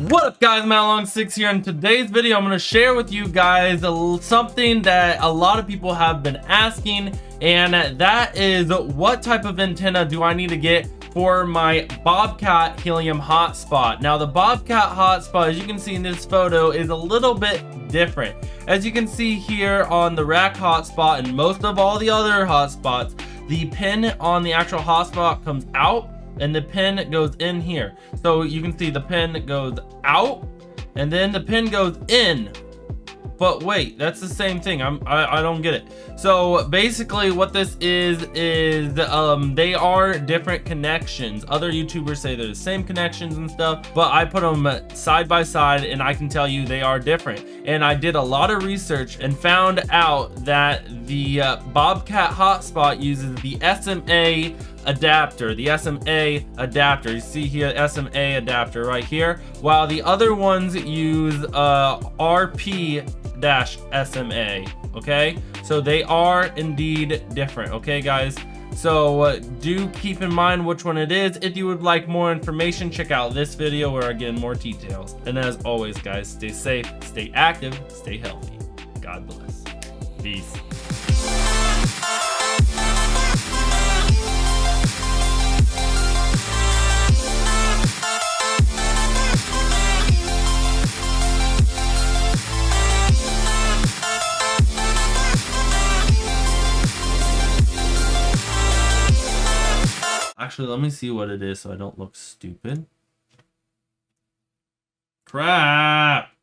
What up guys, Malong6 here. In today's video I'm going to share with you guys something that a lot of people have been asking, and that is what type of antenna do I need to get for my Bobcat Helium hotspot. Now the Bobcat hotspot, as you can see in this photo, is a little bit different. As you can see here on the rack hotspot and most of all the other hotspots, the pin on the actual hotspot comes out and the pin goes in here. So you can see the pin goes out and then the pin goes in. But wait, that's the same thing. I don't get it. So basically what this is they are different connections. Other YouTubers say they're the same connections and stuff, but I put them side by side and I can tell you they are different. And I did a lot of research and found out that the Bobcat hotspot uses the SMA adapter, the SMA adapter. You see here, SMA adapter right here, while the other ones use RP-SMA, okay? So they are indeed different, okay guys? So do keep in mind which one it is. If you would like more information, check out this video where I get more details. And as always guys, stay safe, stay active, stay healthy. God bless. Peace. Actually, let me see what it is so I don't look stupid. Crap!